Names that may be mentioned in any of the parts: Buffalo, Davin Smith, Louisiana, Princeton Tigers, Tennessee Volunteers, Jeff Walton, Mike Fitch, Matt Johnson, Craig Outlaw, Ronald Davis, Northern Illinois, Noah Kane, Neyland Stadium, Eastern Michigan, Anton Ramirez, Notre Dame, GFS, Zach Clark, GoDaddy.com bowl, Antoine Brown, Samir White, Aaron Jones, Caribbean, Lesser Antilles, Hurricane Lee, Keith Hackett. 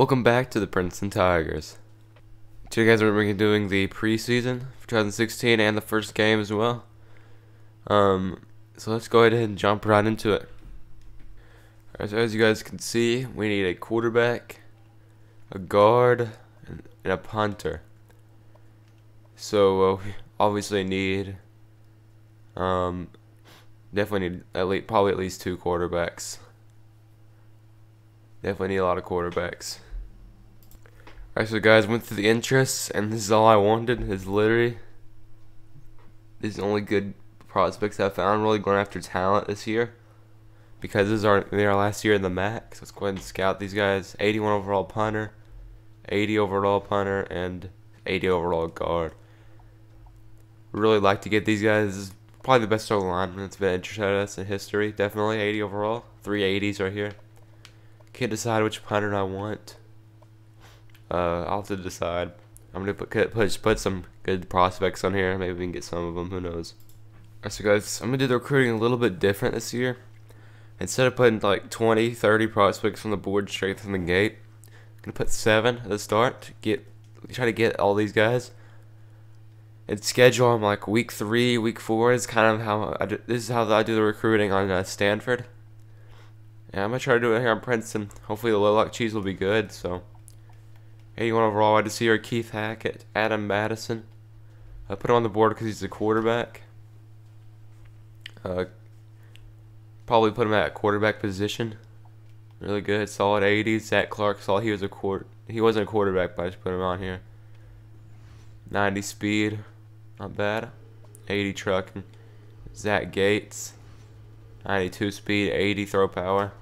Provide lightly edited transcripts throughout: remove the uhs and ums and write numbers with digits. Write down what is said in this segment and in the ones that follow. Welcome back to the Princeton Tigers. Today guys, we're going to be doing the preseason for 2016 and the first game as well. So let's go ahead and jump right into it. Alright, so as you guys can see, we need a quarterback, a guard, and a punter. So we obviously need, definitely need probably at least two quarterbacks. Definitely need a lot of quarterbacks. Alright, so guys, went through the interests, and this is all I wanted, is literally, these are the only good prospects I found. Really going after talent this year, because this is our last year in the MAC, so let's go ahead and scout these guys. 81 overall punter, 80 overall punter, and 80 overall guard. Really like to get these guys. This is probably the best lineman that's been interested in us in history, definitely. 80 overall, 3 80s right here. Can't decide which punter I want. I'll have to decide. I'm going to put some good prospects on here. Maybe we can get some of them. Who knows? Alright, so guys, I'm going to do the recruiting a little bit different this year. Instead of putting like 20, 30 prospects on the board straight from the gate, I'm going to put 7 at the start. Try to get all these guys. And schedule them like week 3, week 4 is kind of how I do. This is how I do the recruiting on Stanford. And I'm going to try to do it here on Princeton. Hopefully the Lilac Cheese will be good, so... 81 overall, I just see our Keith Hackett, Adam Madison. I put him on the board because he's the quarterback. Probably put him at quarterback position. Really good, solid 80s. Zach Clark, saw he was he wasn't a quarterback, but I just put him on here. 90 speed, not bad. 80 trucking. Zach Gates, 92 speed, 80 throw power.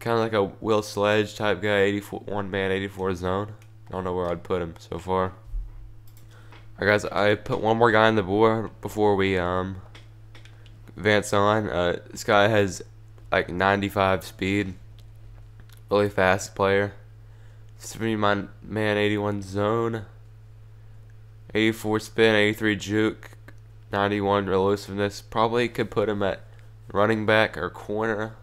Kind of like a Will Sledge type guy, 84, one man, 84 zone. I don't know where I'd put him so far. Alright guys, I put one more guy on the board before we advance on. This guy has like 95 speed, really fast player. 3 man, 81 zone, 84 spin, 83 juke, 91 elusiveness. Probably could put him at running back or corner.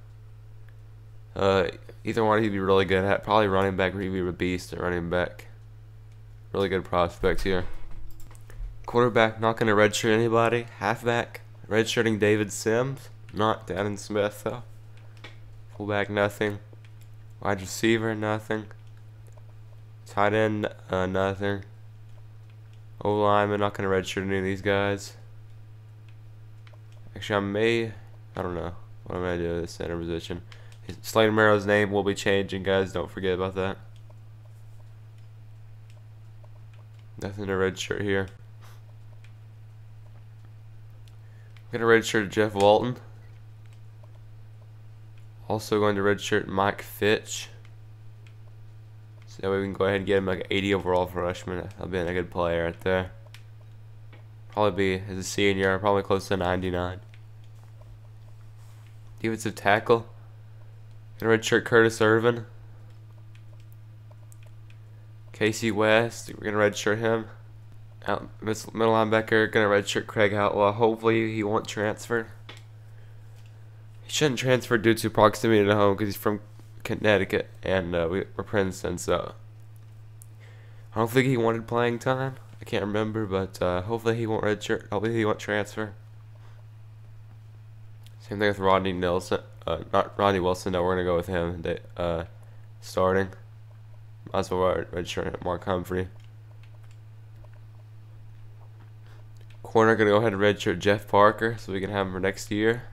Either one he'd be really good at. Probably running back, he'd be a beast at running back. Really good prospects here. Quarterback, not going to redshirt anybody. Halfback, redshirting David Sims. Not Davin Smith, though. Fullback, nothing. Wide receiver, nothing. Tight end, nothing. O-lineman, not going to redshirt any of these guys. Actually, I don't know what I'm going to do with this center position. Slater Merrill's name will be changing, guys. Don't forget about that. Nothing to redshirt here. I'm going to redshirt Jeff Walton. Also going to redshirt Mike Fitch. So that way we can go ahead and get him like an 80 overall freshman. That'll be a good player right there. Probably be, as a senior, probably close to 99. Defensive tackle. Gonna redshirt Curtis Irvin. Casey West, we're gonna redshirt him. Middle linebacker, gonna redshirt Craig Outlaw. Hopefully he won't transfer. He shouldn't transfer due to proximity to home because he's from Connecticut and we're Princeton, so I don't think he wanted playing time. I can't remember, but hopefully he won't redshirt. Hopefully he won't transfer. Same thing with Rodney Nelson. Not Rodney Wilson, no, we're going to go with him starting. Might as well redshirt Mark Humphrey. Corner, going to go ahead and redshirt Jeff Parker so we can have him for next year.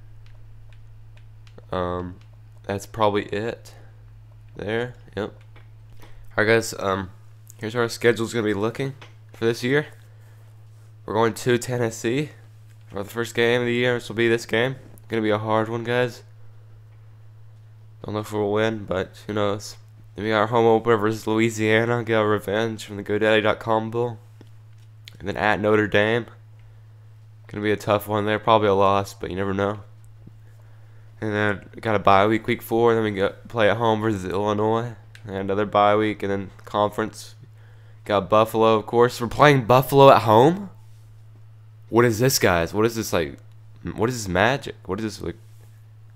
That's probably it there. Yep. Alright guys, here's how our schedule's going to be looking for this year. We're going to Tennessee for the first game of the year. This will be this game. Going to be a hard one, guys. Don't know if we'll win, but who knows. Then we got our home opener versus Louisiana. Get our revenge from the GoDaddy.com bowl. And then at Notre Dame. Gonna be a tough one there. Probably a loss, but you never know. And then we got a bye week, week 4. Then we got play at home versus Illinois. And another bye week. And then conference. Got Buffalo, of course. We're playing Buffalo at home? What is this, guys? What is this, like? What is this magic? What is this, like?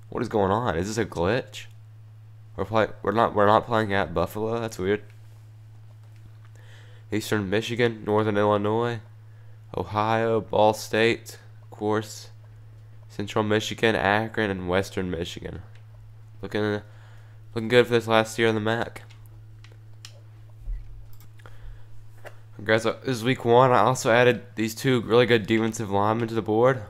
What is going on? Is this a glitch? We're not playing at Buffalo. That's weird. Eastern Michigan, Northern Illinois, Ohio, Ball State, of course, Central Michigan, Akron, and Western Michigan. Looking good for this last year in the MAC. Guys, this is week one. I also added these two really good defensive linemen to the board.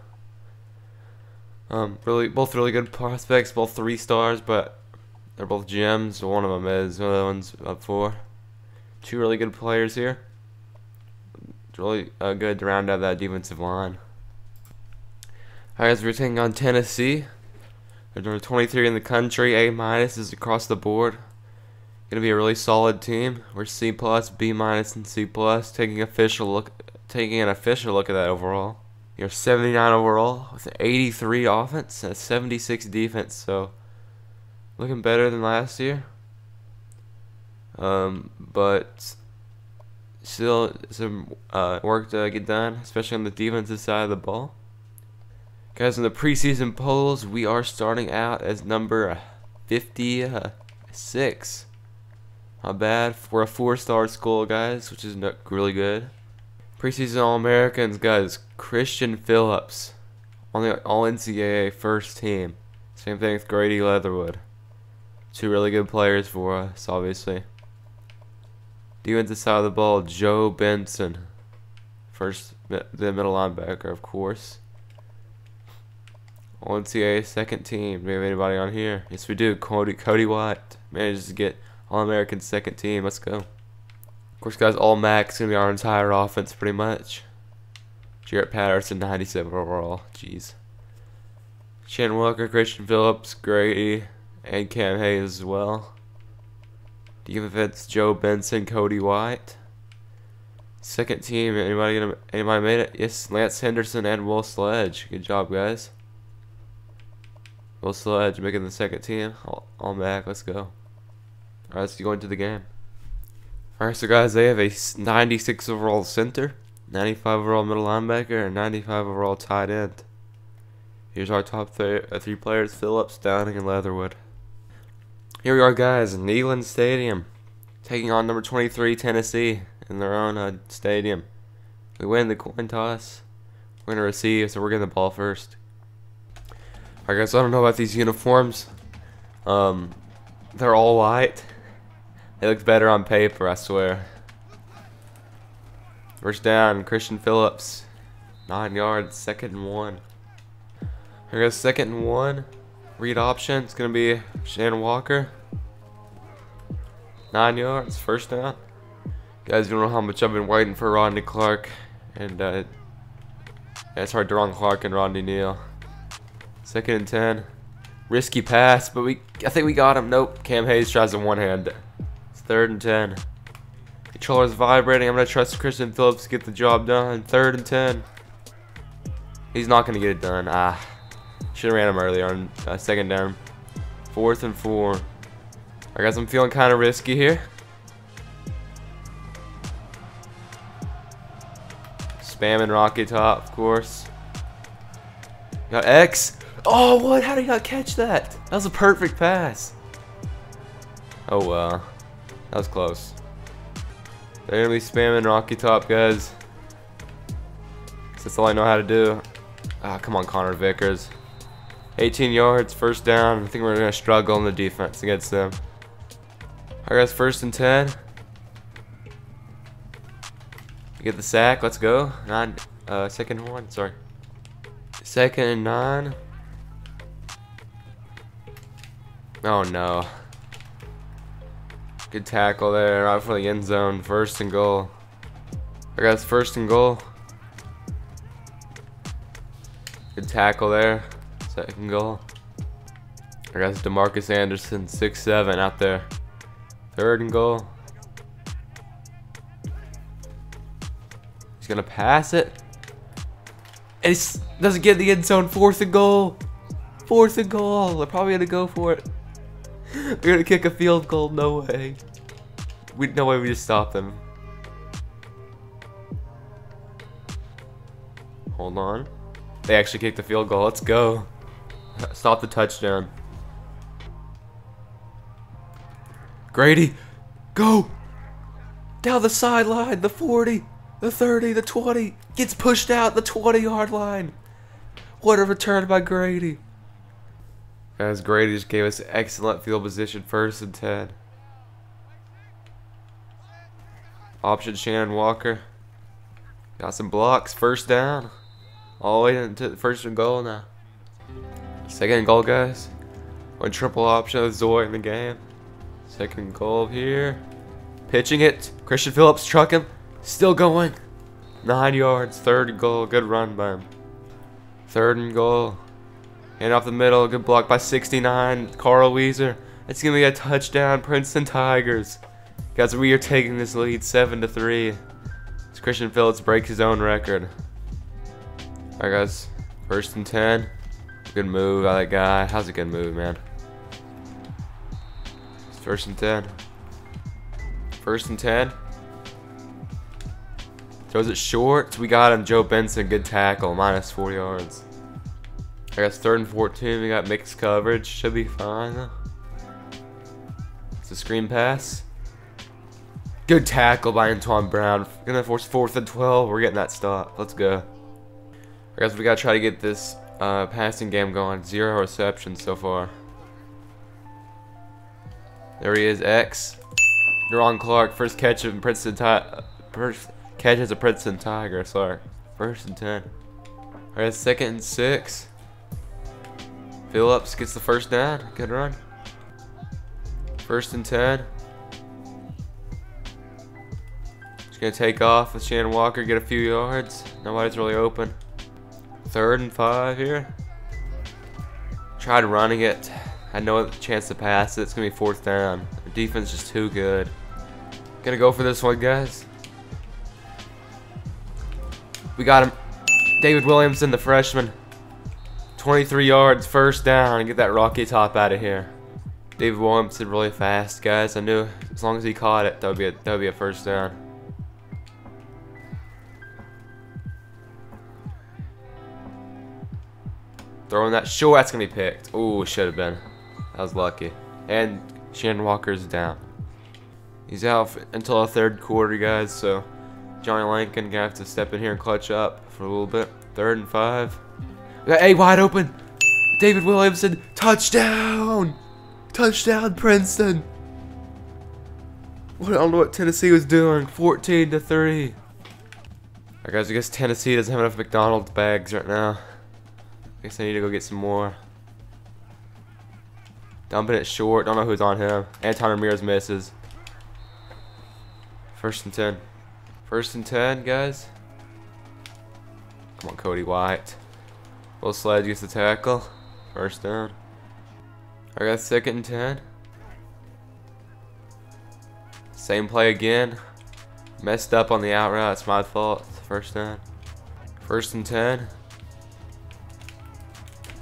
Both really good prospects, both 3 stars, but they're both gems. One of them is, the other one's up for. Two really good players here. It's really good to round out that defensive line. Alright, guys, we're taking on Tennessee. They're number 23 in the country. A- is across the board. Gonna be a really solid team. We're C+, B- and C+. Taking an official look at that overall. You're 79 overall with an 83 offense and a 76 defense, so looking better than last year. But still some work to get done, especially on the defensive side of the ball. Guys, in the preseason polls, we are starting out as number 56. Not bad for a 4-star school, guys, which is really good. Preseason All-Americans, guys, Christian Phillips on the All-NCAA first team. Same thing with Grady Leatherwood. Two really good players for us, obviously. Defensive side of the ball, Joe Benson. The middle linebacker, of course. All-NCAA second team. Do we have anybody on here? Yes, we do. Cody White manages to get All-American second team. Let's go. Of course, guys, All-MAC is going to be our entire offense pretty much. Jarrett Patterson, 97 overall. Jeez. Shan Walker, Christian Phillips, Grady, and Cam Hayes as well. Defense, Joe Benson, Cody White. Second team, anybody made it? Yes, Lance Henderson and Will Sledge. Good job, guys. Will Sledge making the second team. All-MAC, let's go. Alright, let's go into the game. Alright, so guys, they have a 96 overall center, 95 overall middle linebacker, and 95 overall tight end. Here's our top three players, Phillips, Downing, and Leatherwood. Here we are, guys, Neyland Stadium, taking on number 23, Tennessee, in their own stadium. We win the coin toss. We're going to receive, so we're getting the ball first. Alright, guys, so I don't know about these uniforms. They're all white. They look better on paper, I swear. First down, Christian Phillips. 9 yards, 2nd and 1. Here goes 2nd and 1. Read option. It's going to be Shan Walker. 9 yards, first down. Guys, you don't know how much I've been waiting for Rodney Clark. And that's our Deron Clark and Rodney Neal. 2nd and 10. Risky pass, but I think we got him. Nope. Cam Hayes tries a one-hand. It's 3rd and 10. Controller's vibrating. I'm going to trust Christian Phillips to get the job done. 3rd and 10. He's not going to get it done. Ah. Should have ran him earlier on 2nd down. 4th and 4. Alright, guys, I'm feeling kind of risky here. Spamming Rocky Top, of course. Got X. Oh, what? How did he not catch that? That was a perfect pass. Oh, well. That was close. They're going to be spamming Rocky Top, guys. That's all I know how to do. Ah, come on, Connor Vickers. 18 yards, first down. I think we're going to struggle in the defense against them. Alright, guys, 1st and 10. We get the sack. Let's go. 2nd and 1. Sorry. 2nd and 9. Oh no. Good tackle there, right for the end zone. 1st and goal. I got 1st and goal. Good tackle there. 2nd goal. I got Demarcus Anderson, 6'7", out there. 3rd and goal. He's gonna pass it. And he doesn't get the end zone. 4th and goal. 4th and goal. They're probably gonna go for it. We're gonna kick a field goal. No way. No way. We just stopped them. Hold on. They actually kicked the field goal. Let's go. Stop the touchdown. Grady, go! Down the sideline, the 40, the 30, the 20, gets pushed out, the 20-yard line. What a return by Grady. Guys, Grady just gave us excellent field position, 1st and 10. Option Shannon Walker. Got some blocks, 1st down. All the way into the 1st and goal now. 2nd and goal, guys. One triple option with Zoy in the game. 2nd and goal here. Pitching it. Christian Phillips truck him. Still going. 9 yards. 3rd goal. Good run by him. 3rd and goal. And off the middle. Good block by 69. Carl Weezer. It's going to be a touchdown. Princeton Tigers. Guys, we are taking this lead 7-3. As Christian Phillips breaks his own record. Alright, guys. 1st and 10. Good move by that guy. How's a good move, man? It's 1st and 10. 1st and 10. Throws it short. We got him. Joe Benson. Good tackle. Minus 4 yards. I guess 3rd and 14. We got mixed coverage. Should be fine though. It's a screen pass. Good tackle by Antoine Brown. Gonna force 4th and 12. We're getting that stop. Let's go. I guess we gotta try to get this passing game going. 0 receptions so far. There he is. X. Deron Clark, first catch as a Princeton Tiger. Sorry, 1st and 10. All right, 2nd and 6. Phillips gets the 1st down. Good run. 1st and 10. Just gonna take off with Shannon Walker. Get a few yards. Nobody's really open. 3rd and 5 here. Tried running it. Had no chance to pass it. It's gonna be 4th down. The defense is just too good. Gonna go for this one, guys. We got him. David Williamson, the freshman. 23 yards, 1st down, and get that Rocky Top out of here. David Williamson really fast, guys. I knew as long as he caught it, that would be a 1st down. Throwing that short, that's gonna be picked. Ooh, should have been. I was lucky. And Shannon Walker's down. He's out until the 3rd quarter, guys, so Johnny Lankin gonna have to step in here and clutch up for a little bit. 3rd and 5. We got A wide open. David Williamson, touchdown! Touchdown, Princeton! I don't know what Tennessee was doing. 14-3. Alright, guys, I guess Tennessee doesn't have enough McDonald's bags right now. I guess I need to go get some more. Dumping it short. Don't know who's on him. Anton Ramirez misses. 1st and 10. 1st and 10, guys. Come on, Cody White. Will Slade gets the tackle. 1st down. I got 2nd and 10. Same play again. Messed up on the out route. It's my fault. 1st down. 1st and 10.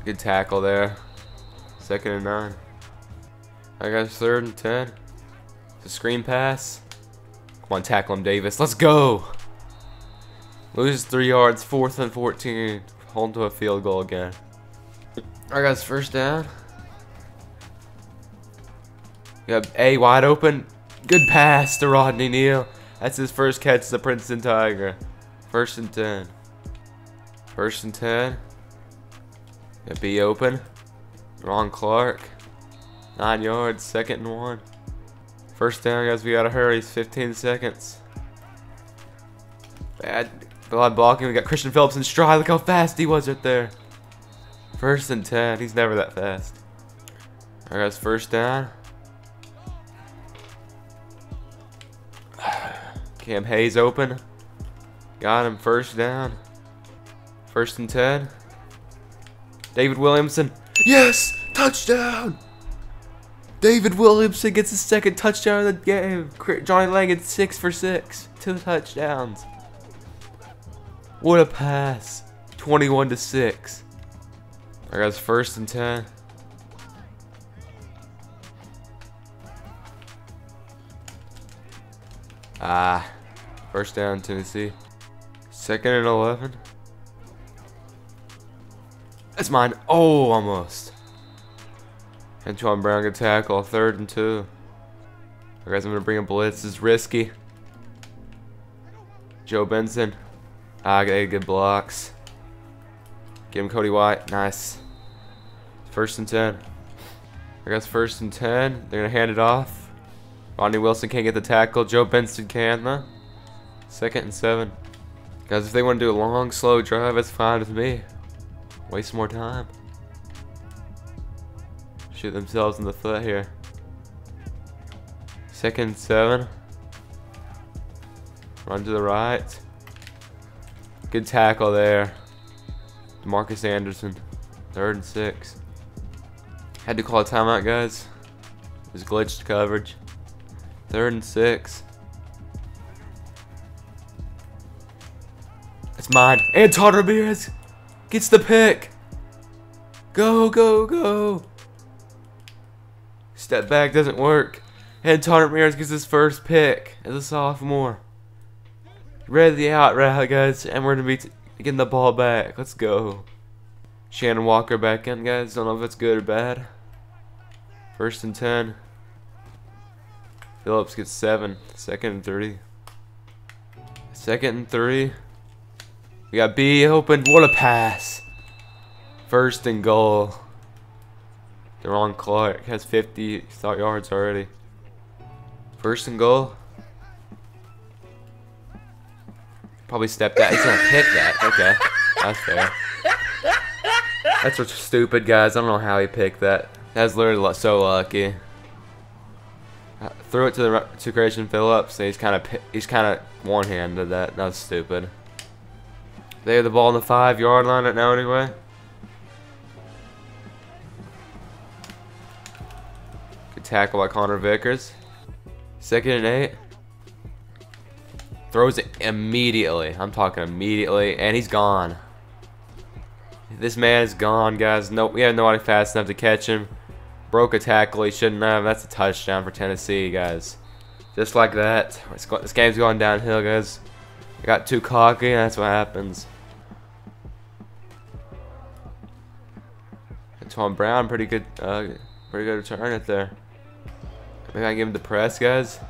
Good tackle there. 2nd and 9. I got 3rd and 10. It's a screen pass. Come on, tackle him, Davis. Let's go. Loses 3 yards. 4th and 14. Hold to a field goal again. All right, guys, 1st down. We have A wide open. Good pass to Rodney Neal. That's his 1st catch as the Princeton Tiger. 1st and 10. 1st and 10. Gonna be open. Ron Clark. 9 yards, 2nd and 1. 1st down, guys, we gotta hurry. 15 seconds. Bad blocking. We got Christian Phillips in stride. Look how fast he was right there. 1st and 10. He's never that fast. Alright, guys, 1st down. Cam Hayes open. Got him. 1st down. 1st and 10. David Williamson. Yes! Touchdown! David Williamson gets his 2nd touchdown of the game. Johnny Langan 6 for 6. 2 touchdowns. What a pass. 21-6. Alright, guys, 1st and 10. Ah. 1st down, Tennessee. 2nd and 11. That's mine. Oh, almost. Antoine Brown, good tackle. 3rd and 2. Alright, guys, I'm going to bring a blitz. This is risky. Joe Benson. Ah, good blocks. Give him Cody White. Nice. First and 10. I guess first and 10. They're going to hand it off. Rodney Wilson can't get the tackle. Joe Benson can, though. Second and 7. Guys, if they want to do a long, slow drive, that's fine with me. Waste more time. Shoot themselves in the foot here. Second and 7. Run to the right. Good tackle there. DeMarcus Anderson. Third and 6. Had to call a timeout, guys. It was glitched coverage. Third and 6. It's mine. And Todd Ramirez gets the pick. Go, go, go. Step back doesn't work. And Todd Ramirez gets his first pick as a sophomore. Read the out route, guys. And we're going to be getting the ball back. Let's go. Shannon Walker back in, guys. Don't know if it's good or bad. First and 10. Phillips gets 7. Second and 3. Second and 3. We got B open. What a pass. First and goal. Deron Clark has 50 yards already. First and goal. Probably step that. He's going to pick that. Okay. That's fair. That's what's stupid, guys. I don't know how he picked that. That's literally so lucky. I threw it to Christian Phillips. And he's kind of one-handed that. That's stupid. They have the ball on the 5-yard line right now, anyway. Good tackle by Connor Vickers. Second and 8. Throws it immediately. I'm talking immediately, and he's gone. This man is gone, guys. No, we had nobody fast enough to catch him. Broke a tackle he shouldn't have. That's a touchdown for Tennessee, guys. Just like that. This game's going downhill, guys. I got too cocky, and that's what happens. Antoine Brown, pretty good return right there. We gotta give him the press, guys.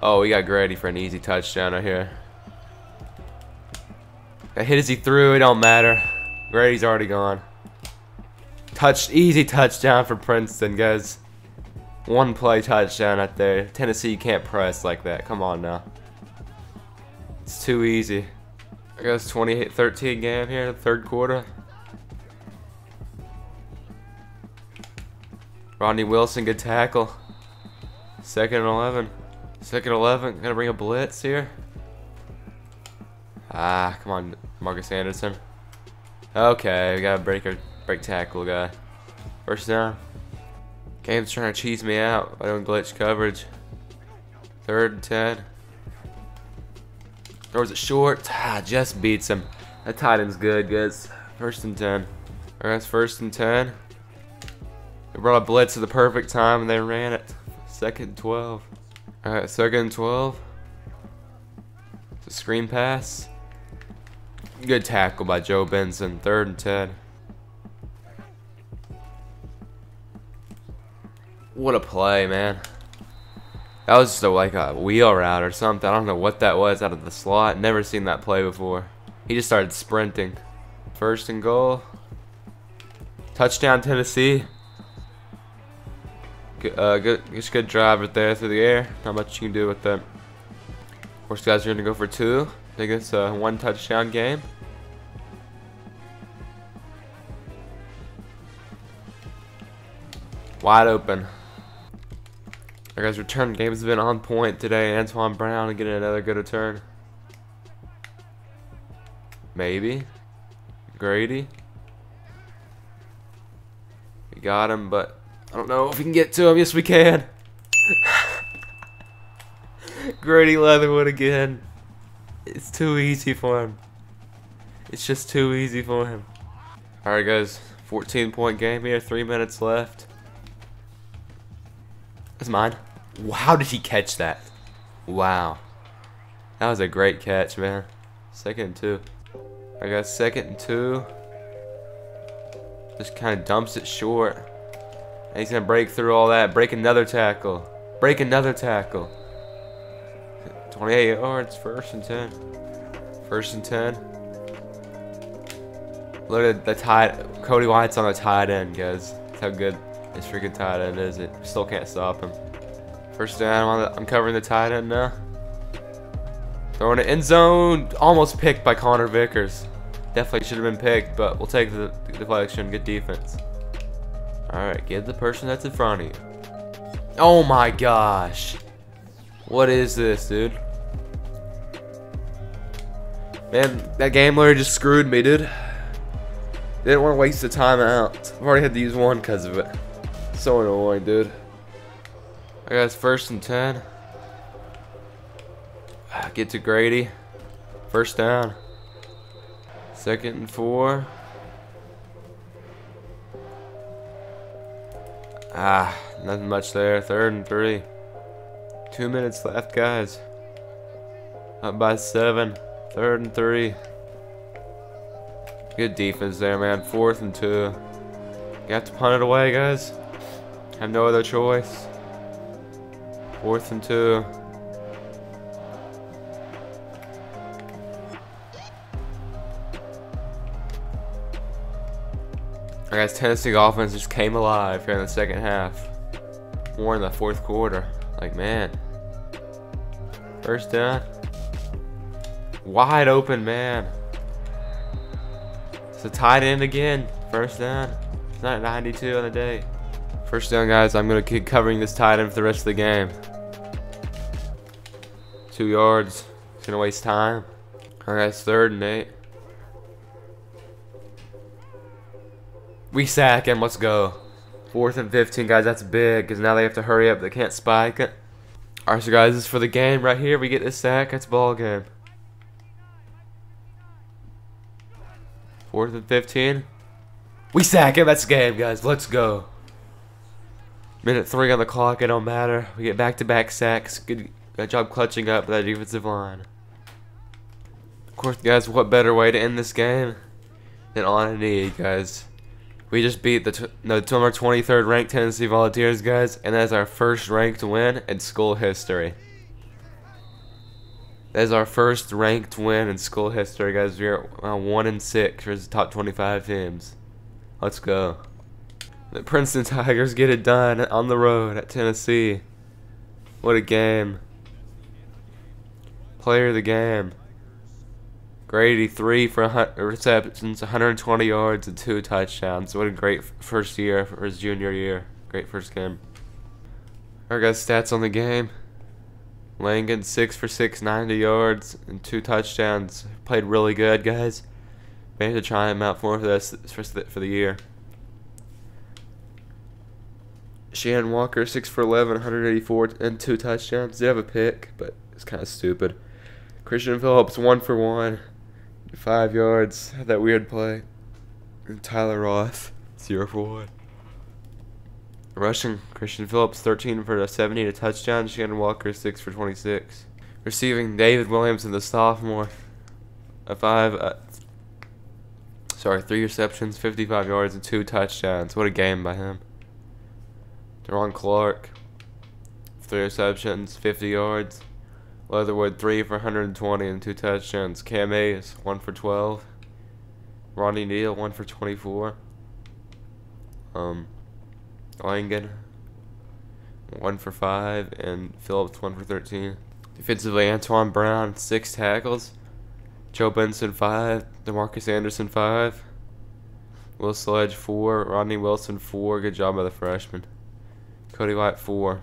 Oh, we got Grady for an easy touchdown right here. That hit as he threw. It don't matter. Grady's already gone. Easy touchdown for Princeton, guys. One play touchdown out there. Tennessee can't press like that. Come on now. It's too easy. I guess 28-13 game here in the third quarter. Rodney Wilson, good tackle. Second and 11. Second and 11. Gonna bring a blitz here. Ah, come on, Marcus Anderson. Okay, we gotta break tackle guy. First down. Game's trying to cheese me out by doing glitch coverage. Third and 10. Throws it short. Ah, just beats him. That tight end's good, guys. First and 10. Alright, it's first and 10. They brought a blitz at the perfect time and they ran it. Second and 12. Alright, second and 12. It's a screen pass. Good tackle by Joe Benson. Third and 10. What a play, man. That was just like a wheel route or something. I don't know what that was out of the slot. Never seen that play before. He just started sprinting. First and goal. Touchdown, Tennessee. Good drive right there through the air. Not much you can do with that. Of course, guys, you're going to go for 2. I think it's a 1 touchdown game. Wide open. Our guys' return game has been on point today. Antoine Brown getting another good return. Maybe. Grady. We got him, but I don't know if we can get to him. Yes, we can. Grady Leatherwood again. It's too easy for him. It's just too easy for him. Alright, guys. 14-point game here. 3 minutes left. That's mine. How did he catch that? Wow. That was a great catch, man. Second and 2. I got second and 2. Just kind of dumps it short. And he's going to break through all that. Break another tackle. Break another tackle. 28 yards, first and 10. First and 10. Look at the tight, Cody White's on a tight end, guys. That's how good this freaking tight end is. It still can't stop him. First down, I'm covering the tight end now. Throwing it in zone, almost picked by Connor Vickers. Definitely should have been picked, but we'll take the deflection. Good defense. Alright, get the person that's in front of you. Oh my gosh. What is this, dude? Man, that game literally just screwed me, dude. Didn't want to waste the time out. I've already had to use one because of it. So annoying, dude. I got first and 10. Get to Grady. First down. Second and 4. Nothing much there. Third and 3. 2 minutes left, guys. Up by 7. Third and 3. Good defense there, man. Fourth and 2. You have to punt it away, guys. Have no other choice. Fourth and 2. I guess Tennessee offense just came alive here in the second half. More in the fourth quarter. Like, man. First down. Wide open, man. It's a tight end again. First down. It's not 92 on the day. First down, guys. I'm going to keep covering this tight end for the rest of the game. 2 yards. It's going to waste time. All right, it's third and 8. We sack him. Let's go. Fourth and 15, guys. That's big because now they have to hurry up. They can't spike it. All right, so, guys, this is for the game right here. We get this sack. That's ball game. Fourth and 15. We sack him. That's the game, guys. Let's go. Minute 3 on the clock. It don't matter. We get back-to-back sacks. Good job clutching up that defensive line. Of course, guys, what better way to end this game than on a knee, guys. We just beat the 23rd ranked Tennessee Volunteers, guys, and that is our first ranked win in school history. That is our first ranked win in school history, guys. We are 1-6 for the top 25 teams. Let's go. The Princeton Tigers get it done on the road at Tennessee. What a game. Player of the game. Grady, 3 for receptions, 120 yards, and 2 touchdowns. What a great first year for his junior year. Great first game. Alright, guys, stats on the game. Langan, 6 for 6, 90 yards, and 2 touchdowns. Played really good, guys. We have to try him out for the year. Shan Walker, 6 for 11, 184, and 2 touchdowns. Did have a pick, but it's kind of stupid. Christian Phillips, 1 for 1. 5 yards, that weird play. And Tyler Roth, 0 for 1. Rushing, Christian Phillips, 13 for 70 to touchdown. Shannon Walker, 6 for 26. Receiving, David Williamson, the sophomore. 3 receptions, 55 yards, and 2 touchdowns. What a game by him. Deron Clark, 3 receptions, 50 yards. Leatherwood, 3 for 120 and 2 touchdowns. Cam Hayes, 1 for 12. Ronnie Neal, 1 for 24. Langan, 1 for 5. And Phillips, 1 for 13. Defensively, Antoine Brown, 6 tackles. Joe Benson, 5. DeMarcus Anderson, 5. Will Sledge, 4. Rodney Wilson, 4. Good job by the freshman. Cody White, 4.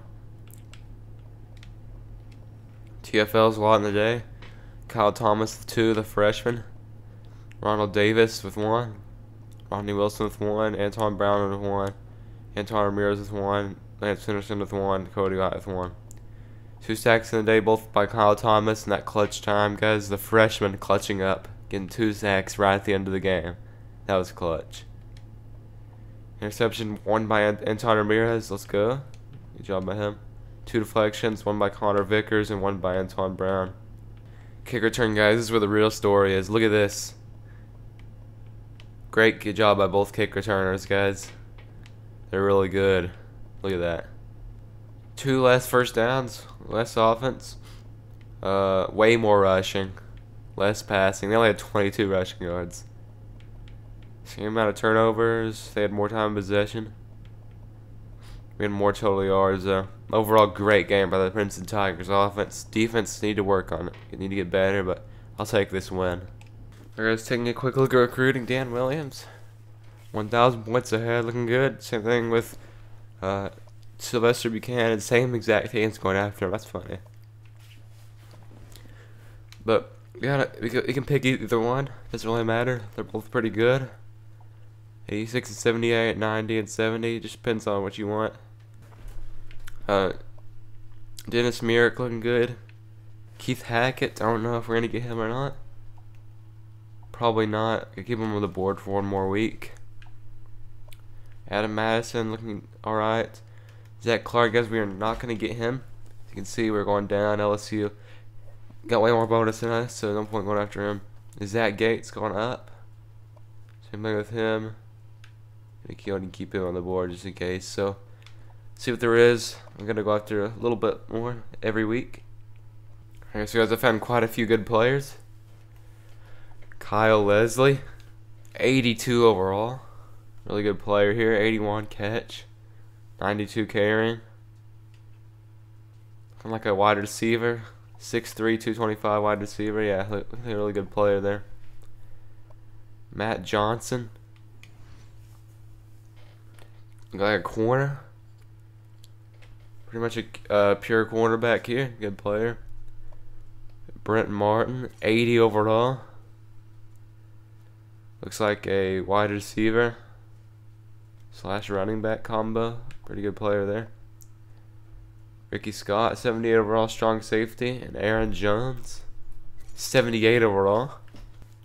TFL's a lot in the day. Kyle Thomas with 2, the freshman. Ronald Davis with 1. Rodney Wilson with 1. Anton Brown with 1. Anton Ramirez with 1. Lance Henderson with 1. Cody White with 1. 2 sacks in the day, both by Kyle Thomas, and that clutch time, guys. The freshman clutching up, getting 2 sacks right at the end of the game. That was clutch. Interception, 1 by Anton Ramirez. Let's go. Good job by him. 2 deflections, 1 by Connor Vickers and 1 by Antoine Brown. Kick return, guys. This is where the real story is. Look at this. Great, good job by both kick returners, guys. They're really good. Look at that. 2 less first downs, less offense, way more rushing, less passing. They only had 22 rushing yards. Same amount of turnovers. They had more time in possession. We had more total yards, though. Overall, great game by the Princeton Tigers offense. Defense need to work on it. They need to get better, but I'll take this win. There goes taking a quick look at recruiting. Dan Williams, 1,000 points ahead, looking good. Same thing with Sylvester Buchanan. Same exact things going after him. That's funny. But you can pick either one. Doesn't really matter. They're both pretty good. 86 and 78, 90 and 70. Just depends on what you want. Dennis Merrick looking good. Keith Hackett, I don't know if we're going to get him or not. Probably not. Could keep him on the board for one more week. Adam Madison looking alright. Zach Clark, guys, we are not going to get him. As you can see, we're going down. LSU got way more bonus than us, so no point going after him. Zach Gates going up. Same thing with him. I'm going to keep him on the board just in case. So, see what there is. I'm going to go after a little bit more every week. Alright, so guys, I found quite a few good players. Kyle Leslie, 82 overall. Really good player here. 81 catch, 92 carrying. Looking like a wide receiver. 6'3", 225 wide receiver. Yeah, a really good player there. Matt Johnson. Got a corner. Pretty much a pure cornerback here. Good player. Brent Martin, 80 overall. Looks like a wide receiver slash running back combo. Pretty good player there. Ricky Scott, 78 overall, strong safety. And Aaron Jones, 78 overall.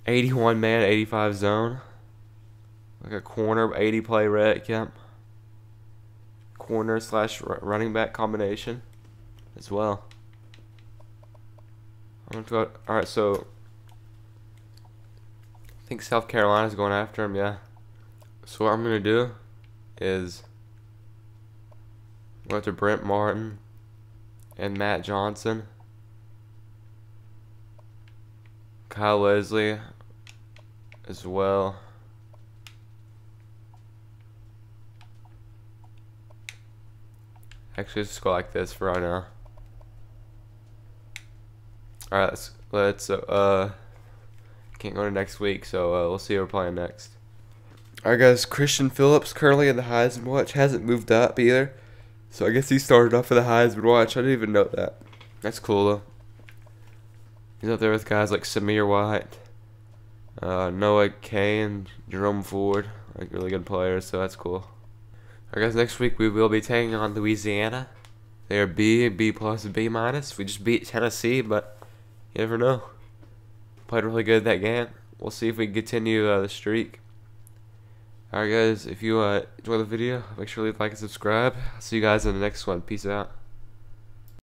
81 man, 85 zone. Like a corner, 80 play rec, yep. Corner slash running back combination as well. Alright, so I think South Carolina's going after him, yeah. So what I'm going to do is go after Brent Martin and Matt Johnson. Kyle Leslie as well. Actually, let's go like this for right now. Alright, let's can't go to next week, so we'll see who we're playing next. Alright guys, Christian Phillips currently in the Heisman Watch, hasn't moved up either. So I guess he started off with the Heisman Watch, I didn't even know that. That's cool though. He's up there with guys like Samir White, Noah Kane, Jerome Ford, like really good players, so that's cool. Alright guys, next week we will be taking on Louisiana. They are B, B plus, B minus. We just beat Tennessee, but you never know. Played really good that game. We'll see if we can continue the streak. Alright guys, if you enjoy the video, make sure to leave a like and subscribe. I'll see you guys in the next one. Peace out.